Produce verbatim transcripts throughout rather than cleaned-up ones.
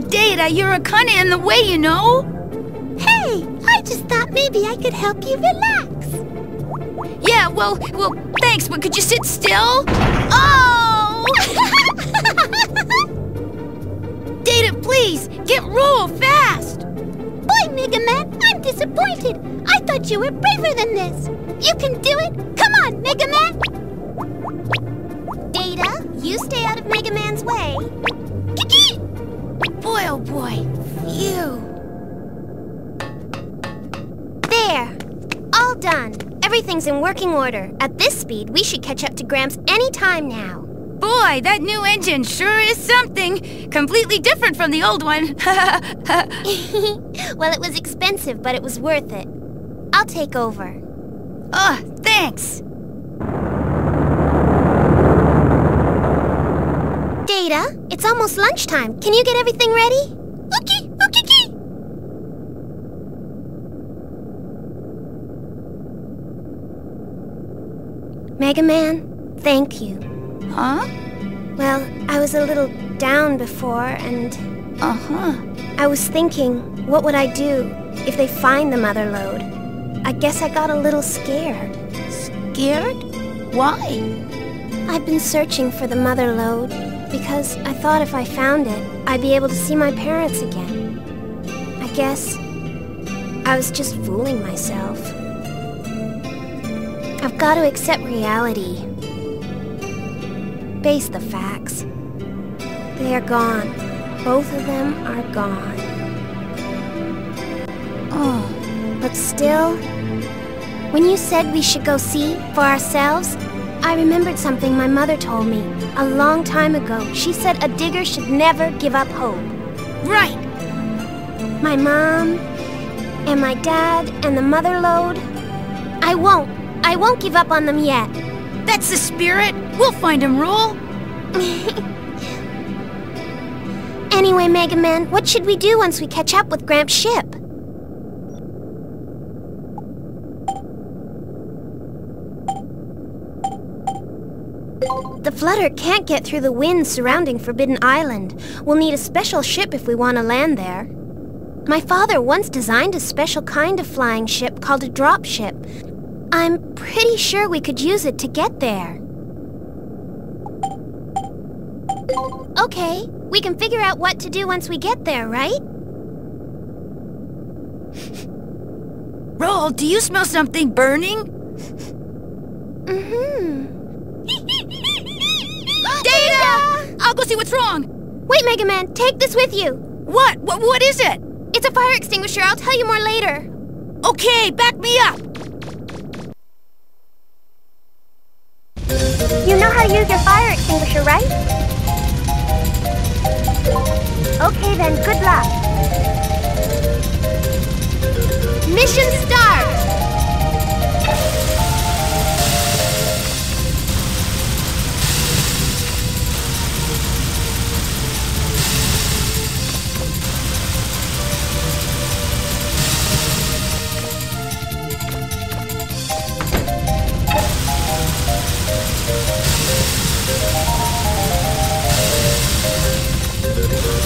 lucky day that you're a kinda in the way, you know? Hey, I just thought maybe I could help you relax. Yeah, well, well, thanks, but could you sit still? Oh! Data, please, get Ruo fast! Boy, Mega Man, I'm disappointed. I thought you were braver than this. You can do it. Come on, Mega Man! Data, you stay out of Mega Man's way. Boy, oh boy, phew. There, all done. Everything's in working order. At this speed, we should catch up to Gramps any time now. Boy, that new engine sure is something. Completely different from the old one. Well, it was expensive, but it was worth it. I'll take over. Oh, thanks. Data, it's almost lunchtime. Can you get everything ready? Okay, okay, okay. Mega Man, thank you. Huh? Well, I was a little down before and... Uh-huh. I was thinking, what would I do if they find the Mother Lode? I guess I got a little scared. Scared? Why? I've been searching for the Mother Lode. Because I thought if I found it, I'd be able to see my parents again. I guess I was just fooling myself. I've got to accept reality. Face the facts. They are gone. Both of them are gone. Oh, but still, when you said we should go see for ourselves, I remembered something my mother told me a long time ago. She said a digger should never give up hope. Right! My mom, and my dad, and the Mother Lode. I won't. I won't give up on them yet. That's the spirit. We'll find them, Ruo. Anyway, Mega Man, what should we do once we catch up with Gramps' ship? The Flutter can't get through the winds surrounding Forbidden Island. We'll need a special ship if we want to land there. My father once designed a special kind of flying ship called a drop ship. I'm pretty sure we could use it to get there. Okay, we can figure out what to do once we get there, right? Ruo, do you smell something burning? Mm-hmm. Data! I'll go see what's wrong. Wait, Mega Man, take this with you. What? What? What is it? It's a fire extinguisher. I'll tell you more later. Okay, back me up. You know how to use your fire extinguisher, right? Okay then, good luck. Mission start!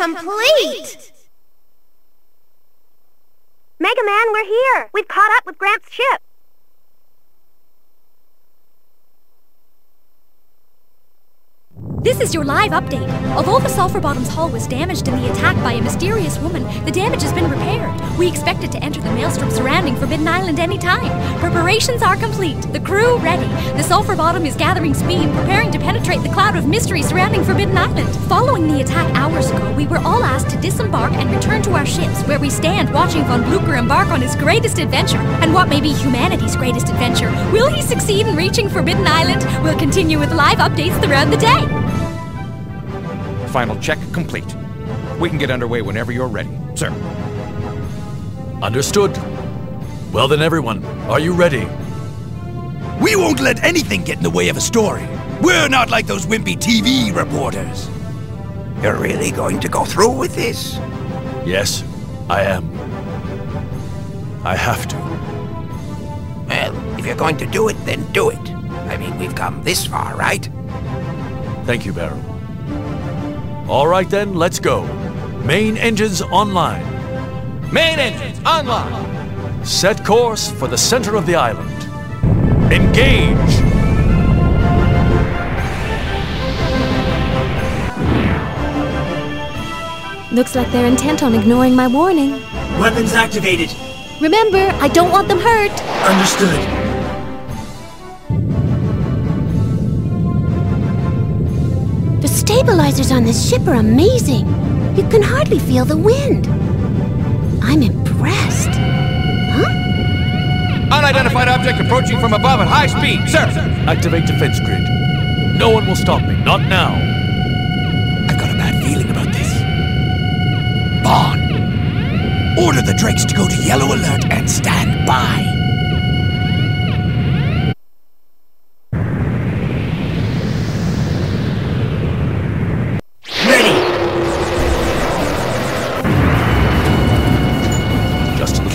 complete! Mega Man, we're here! We've caught up with Gramps' ship! This is your live update. Although the Sulphur-Bottom's hull was damaged in the attack by a mysterious woman, the damage has been repaired. We expect it to enter the maelstrom surrounding Forbidden Island any time. Preparations are complete. The crew ready. The Sulphur-Bottom is gathering speed, preparing to penetrate the cloud of mystery surrounding Forbidden Island. Following the attack hours ago, we were all asked to disembark and return to our ships, where we stand watching Von Blucher embark on his greatest adventure, and what may be humanity's greatest adventure. Will he succeed in reaching Forbidden Island? We'll continue with live updates throughout the day. Final check complete. We can get underway whenever you're ready, sir. Understood. Well then, everyone, are you ready? We won't let anything get in the way of a story. We're not like those wimpy T V reporters. You're really going to go through with this? Yes, I am. I have to. Well, if you're going to do it, then do it. I mean, we've come this far, right? Thank you, Baron. All right then, let's go. Main engines online. Main engines online! Set course for the center of the island. Engage! Looks like they're intent on ignoring my warning. Weapons activated. Remember, I don't want them hurt. Understood. Stabilizers on this ship are amazing. You can hardly feel the wind. I'm impressed. Huh? Unidentified object approaching from above at high speed, sir. Activate defense grid. No one will stop me, not now. I've got a bad feeling about this. Bon, order the Drakes to go to yellow alert and stand by.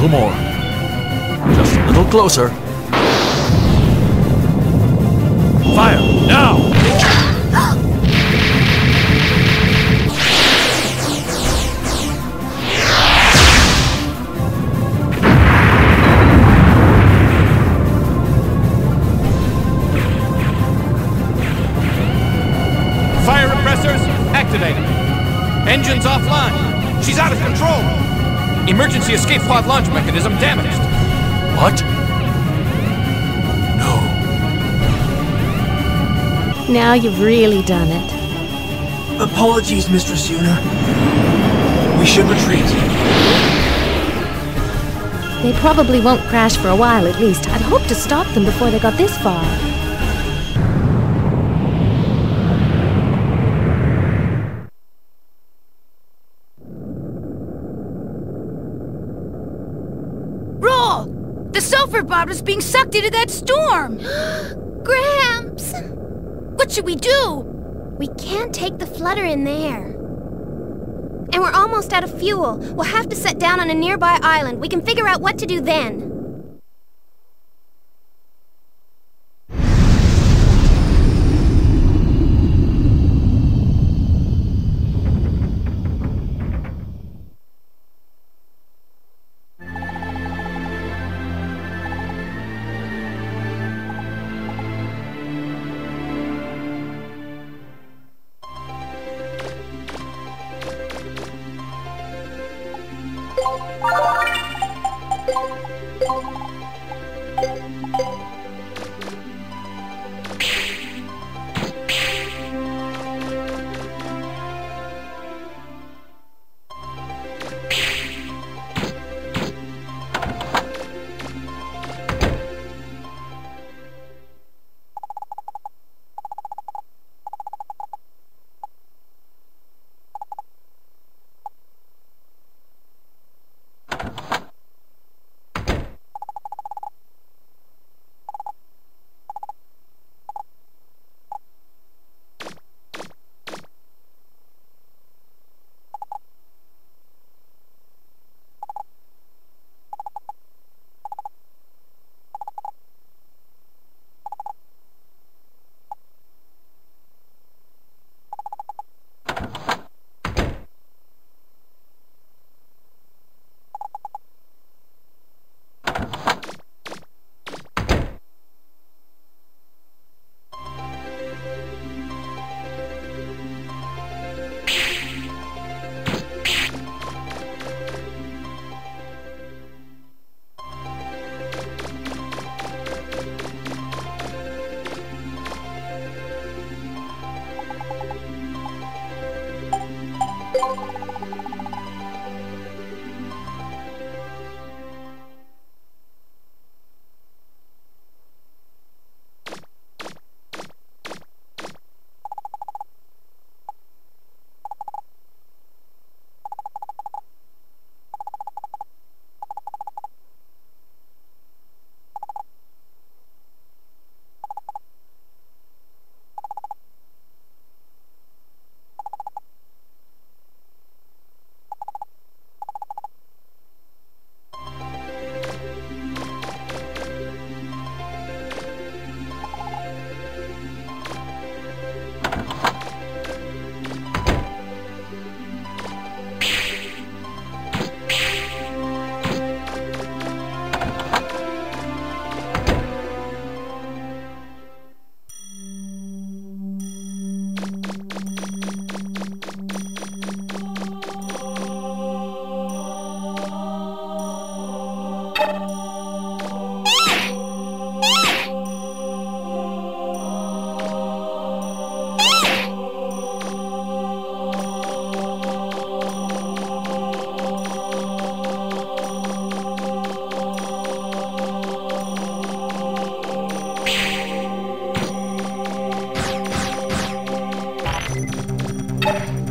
More. Just a little closer. Fire! Now! Fire repressors activated. Engines offline. She's out of control. Emergency escape pod launch mechanism damaged. What? No. Now you've really done it. Apologies, Mistress Yuna. We should retreat. They probably won't crash for a while, at least. I'd hoped to stop them before they got this far. Was being sucked into that storm! Gramps! What should we do? We can't take the Flutter in there. And we're almost out of fuel. We'll have to set down on a nearby island. We can figure out what to do then. You